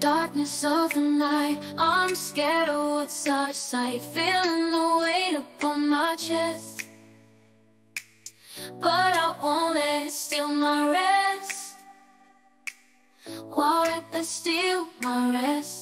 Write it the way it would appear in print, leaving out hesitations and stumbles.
darkness of the night. I'm scared of what's out of sight, feeling the weight upon my chest, but I won't let it steal my rest. Won't let it steal my rest.